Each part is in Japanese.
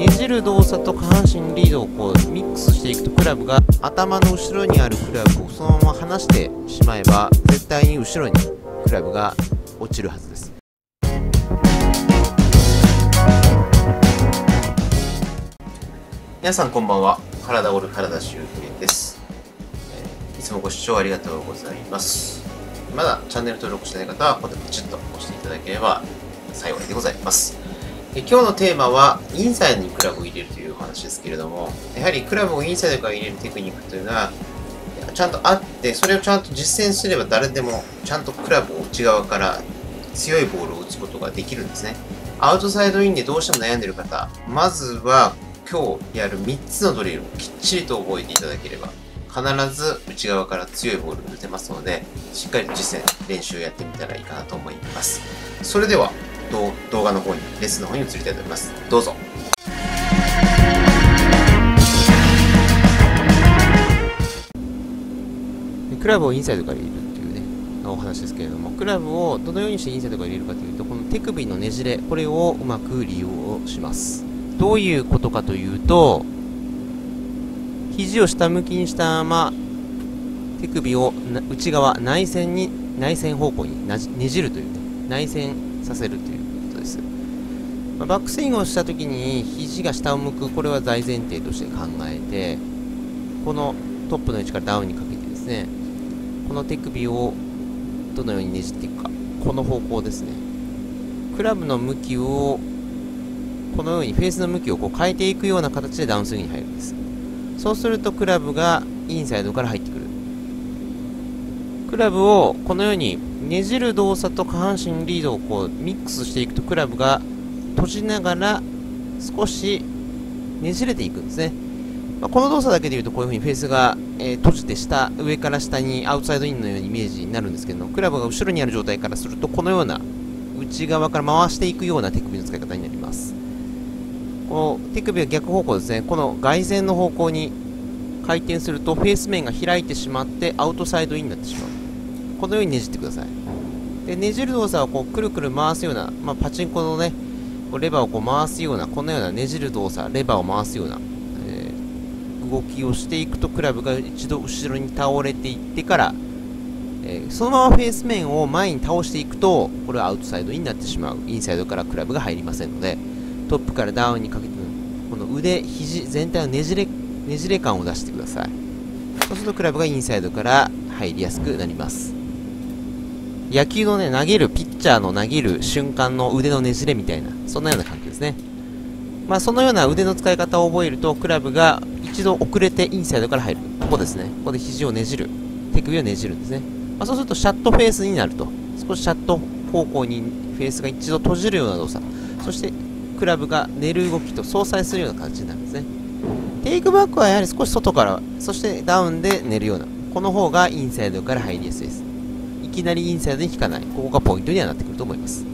ねじる動作と下半身のリードをこうミックスしていくと、クラブが頭の後ろにあるクラブをそのまま離してしまえば絶対に後ろにクラブが落ちるはずです。皆さんこんばんは、体ゴルフ原田修平です。いつもご視聴ありがとうございます。まだチャンネル登録してない方はここでポチッと押していただければ幸いでございます。今日のテーマはインサイドにクラブを入れるというお話ですけれども、やはりクラブをインサイドから入れるテクニックというのはちゃんとあって、それをちゃんと実践すれば誰でもちゃんとクラブを内側から強いボールを打つことができるんですね。アウトサイドインでどうしても悩んでいる方、まずは今日やる3つのドリルをきっちりと覚えていただければ必ず内側から強いボールが打てますので、しっかりと実践練習をやってみたらいいかなと思います。それでは動画の方に、レッスンの方に移りたいと思います。どうぞ。クラブをインサイドから入れるっていうね、お話ですけれども、クラブをどのようにしてインサイドから入れるかというと、この手首のねじれ、これをうまく利用します。どういうことかというと、肘を下向きにしたまま手首を内側、内旋方向にねじるという、ね、内旋させるということです。バックスイングをしたときに肘が下を向く、これは大前提として考えて、このトップの位置からダウンにかけてですね、この手首をどのようにねじっていくか、この方向ですね。クラブの向きをこのようにフェースの向きをこう変えていくような形でダウンスイングに入るんです。そうするとクラブがインサイドから入ってくる。クラブをこのようにねじる動作と下半身リードをこうミックスしていくと、クラブが閉じながら少しねじれていくんですね。まあ、この動作だけでいうとこういう風にフェースが閉じて上から下にアウトサイドインのようなイメージになるんですけど、クラブが後ろにある状態からするとこのような内側から回していくような手首の使い方になります。この手首は逆方向ですね。この外旋の方向に回転するとフェース面が開いてしまってアウトサイドインになってしまう。このようにねじってください。でねじる動作をこうくるくる回すような、まあ、パチンコのねレバーをこう回すような、このようなねじる動作、レバーを回すような、動きをしていくとクラブが一度後ろに倒れていってから、そのままフェース面を前に倒していくと、これはアウトサイドインになってしまう。インサイドからクラブが入りませんので、トップからダウンにかけてこの腕、肘全体のねじれ感を出してください。そうするとクラブがインサイドから入りやすくなります。野球のね、投げるピッチャーの投げる瞬間の腕のねじれみたいな、そんなような感じですね。まあ、そのような腕の使い方を覚えると、クラブが一度遅れてインサイドから入る。ここですね。ここで肘をねじる。手首をねじるんですね。まあ、そうするとシャットフェースになると。少しシャット方向にフェースが一度閉じるような動作。そして、クラブが寝る動きと相殺するような感じになるんですね。テイクバックはやはり少し外から、そしてダウンで寝るような。この方がインサイドから入りやすいです。いきなりインサイドに引かない。ここがポイントにはなってくると思います。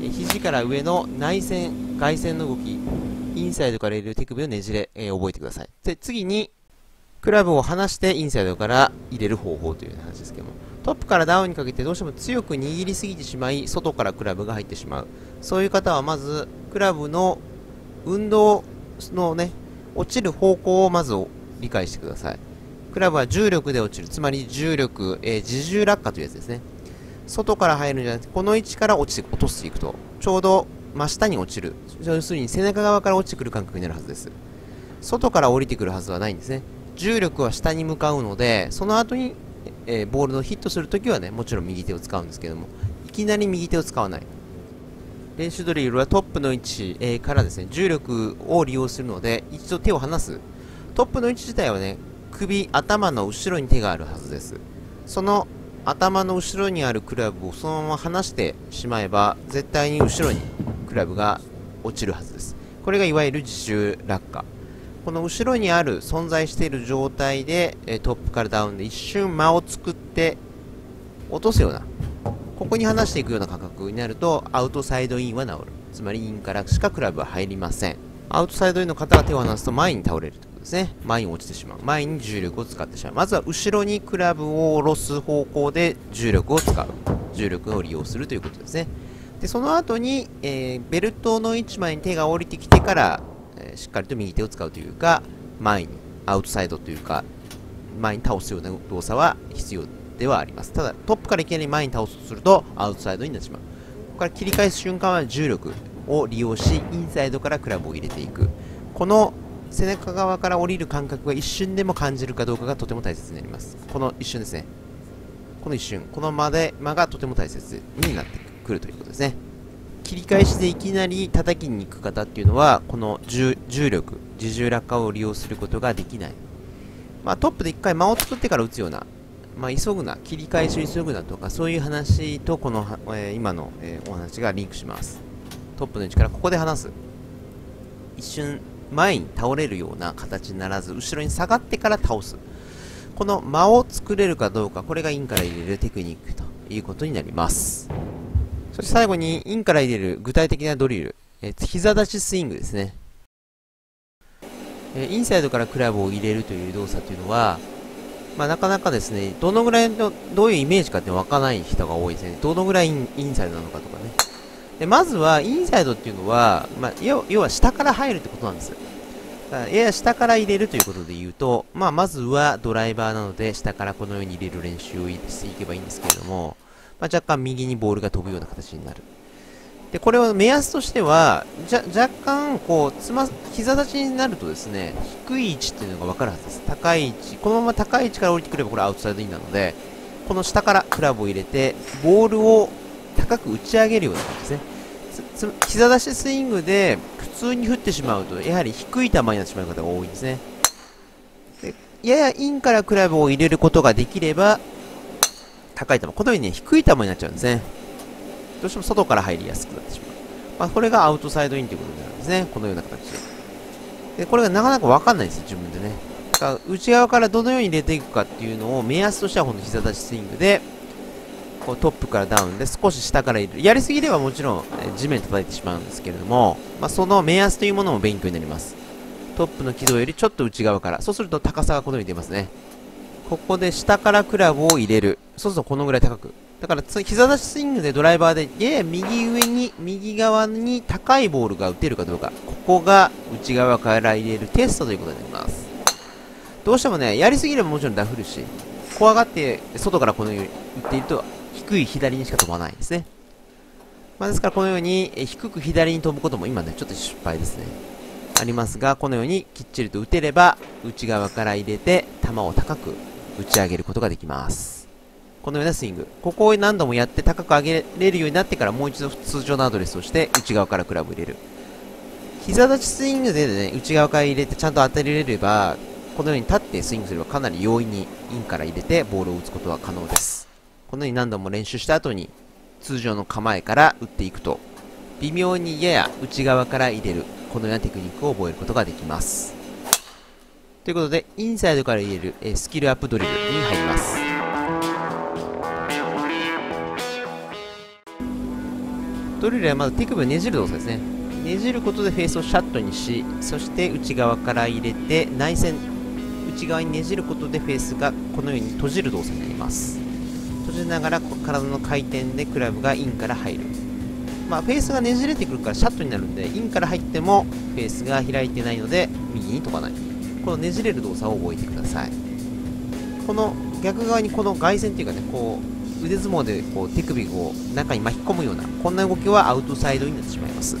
肘から上の内旋、外旋の動き、インサイドから入れる手首のねじれ、覚えてください。で、次に、クラブを離してインサイドから入れる方法という話ですけども、トップからダウンにかけてどうしても強く握りすぎてしまい、外からクラブが入ってしまう。そういう方はまず、クラブの運動のね、落ちる方向をまず理解してください。クラブは重力で落ちる。つまり重力、自重落下というやつですね。外から入るんじゃなくて、この位置から落としていくと、ちょうど真下に落ちる。要するに背中側から落ちてくる感覚になるはずです。外から降りてくるはずはないんですね。重力は下に向かうので、その後に、ボールのヒットするときはね、もちろん右手を使うんですけども、いきなり右手を使わない。練習ドリルはトップの位置、からですね、重力を利用するので、一度手を離す。トップの位置自体はね、頭の後ろに手があるはずです。その頭の後ろにあるクラブをそのまま離してしまえば、絶対に後ろにクラブが落ちるはずです。これがいわゆる自重落下。この後ろにある、存在している状態で、トップからダウンで一瞬間を作って、落とすような、ここに離していくような感覚になると、アウトサイドインは治る。つまりインからしかクラブは入りません。アウトサイドインの方は手を離すと前に倒れる。前に落ちてしまう。前に重力を使ってしまう。まずは後ろにクラブを下ろす方向で重力を使う。重力を利用するということですね。で、その後に、ベルトの位置前に手が降りてきてから、しっかりと右手を使うというか、前に、アウトサイドというか、前に倒すような動作は必要ではあります。ただ、トップからいきなり前に倒すとすると、アウトサイドになってしまう。ここから切り返す瞬間は重力を利用し、インサイドからクラブを入れていく。この背中側から降りる感覚が一瞬でも感じるかどうかがとても大切になります。この一瞬ですね。この一瞬、この間がとても大切になってくるということですね。切り返しでいきなり叩きに行く方っていうのは、この重力、自重落下を利用することができない。まあ、トップで一回間を作ってから打つような、まあ、急ぐな、切り返しを急ぐなとか、そういう話とこの、今の、お話がリンクします。トップの位置からここで離す。一瞬、前に倒れるような形にならず、後ろに下がってから倒す。この間を作れるかどうか、これがインから入れるテクニックということになります。そして最後に、インから入れる具体的なドリル。膝立ちスイングですね。インサイドからクラブを入れるという動作というのは、まあ、なかなかですね、どのぐらいの、どういうイメージかってわからない人が多いですね。どのぐらいインサイドなのかとかね。で、まずは、インサイドっていうのは、まあ、要は下から入るってことなんです。やや下から入れるということで言うと、まあ、まずはドライバーなので、下からこのように入れる練習をしていけばいいんですけれども、まあ、若干右にボールが飛ぶような形になる。で、これを目安としては、若干、こう、膝立ちになるとですね、低い位置っていうのがわかるはずです。高い位置、このまま高い位置から降りてくればこれアウトサイドインなので、この下からクラブを入れて、ボールを高く打ち上げるような感じですね。膝出しスイングで普通に振ってしまうと、やはり低い球になってしまう方が多いんですね。で、ややインからクラブを入れることができれば、高い球、このようにね、低い球になっちゃうんですね。どうしても外から入りやすくなってしまう。まあ、これがアウトサイドインということになるんですね。このような形で。で、これがなかなかわかんないですよ、自分でね。だから、内側からどのように入れていくかっていうのを目安としては、この膝立ちスイングで、こうトップからダウンで少し下から入れる。やりすぎればもちろん、地面叩いてしまうんですけれども、まあ、その目安というものも勉強になります。トップの軌道よりちょっと内側から。そうすると高さがこのように出ますね。ここで下からクラブを入れる。そうするとこのぐらい高く。だから、膝出しスイングでドライバーで、やや右側に高いボールが打てるかどうか。ここが内側から入れるテストということになります。どうしてもね、やりすぎればもちろんダフるし、怖がって外からこのように打っていると、低い左にしか飛ばないですね。まあ、ですからこのように、低く左に飛ぶことも今ね、ちょっと失敗ですね。ありますが、このようにきっちりと打てれば、内側から入れて、球を高く打ち上げることができます。このようなスイング。ここを何度もやって高く上げれるようになってからもう一度通常のアドレスをして内側からクラブを入れる。膝立ちスイングでね、内側から入れてちゃんと当てれれば、このように立ってスイングすればかなり容易にインから入れてボールを打つことは可能です。このように何度も練習した後に通常の構えから打っていくと、微妙にやや内側から入れる。このようなテクニックを覚えることができます。ということで、インサイドから入れるスキルアップドリルに入ります。ドリルはまず手首をねじる動作ですね。ねじることでフェースをシャットにし、そして内側から入れて内旋、内側にねじることでフェースがこのように閉じる動作になります。閉じながら体の回転でクラブがインから入る。まあ、フェースがねじれてくるからシャットになるんで、インから入ってもフェースが開いてないので右に飛ばない。このねじれる動作を覚えてください。この逆側にこの外旋というかね、こう、腕相撲でこう手首を中に巻き込むようなこんな動きはアウトサイドになってしまいます。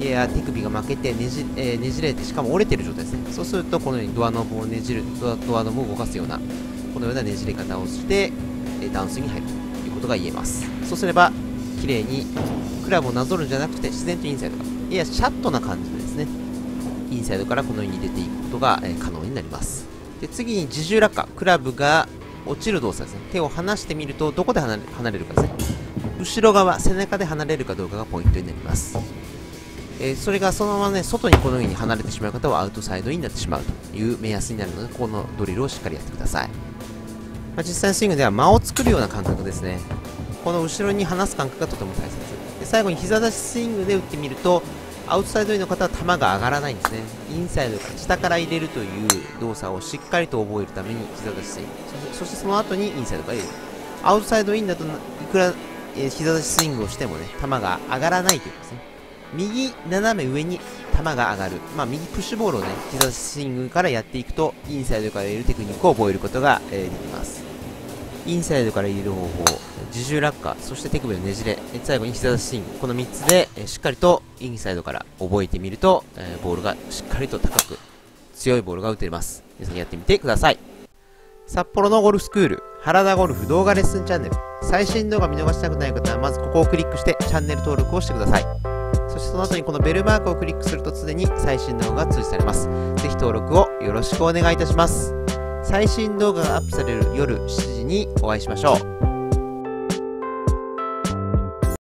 いや、手首が負けてねじれてしかも折れてる状態ですね。そうするとこのようにドアノブをねじる、ドアノブを動かすようなこのようなねじれ方をしてダウンスイングに入るということが言えます。そうすれば綺麗にクラブをなぞるんじゃなくて自然とインサイドからいやシャットな感じでですねインサイドからこのように入れていくことが可能になります。で、次に自重落下、クラブが落ちる動作ですね。手を離してみるとどこで離れるかですね。後ろ側、背中で離れるかどうかがポイントになります。それがそのままね、外にこのように離れてしまう方はアウトサイドになってしまうという目安になるので、このドリルをしっかりやってください。まあ、実際のスイングでは間を作るような感覚ですね。この後ろに離す感覚がとても大切で、最後に膝出しスイングで打ってみるとアウトサイドインの方は球が上がらないんですね。インサイドから下から入れるという動作をしっかりと覚えるために膝出しスイング、そしてその後にインサイドから入れる。アウトサイドインだといくら膝出しスイングをしてもね、球が上がらないということですね。右斜め上に球が上がる、右プッシュボールをね、膝スイングからやっていくと、インサイドから入れるテクニックを覚えることが、できます。インサイドから入れる方法、自重落下、そして手首のねじれ、最後に膝スイング、この3つで、しっかりとインサイドから覚えてみると、ボールがしっかりと高く、強いボールが打てます。皆さんやってみてください。札幌のゴルフスクール、原田ゴルフ動画レッスンチャンネル。最新動画見逃したくない方は、まずここをクリックしてチャンネル登録をしてください。そしてその後にこのベルマークをクリックすると常に最新動画が通知されます。ぜひ登録をよろしくお願いいたします。最新動画がアップされる夜7時にお会いしましょう。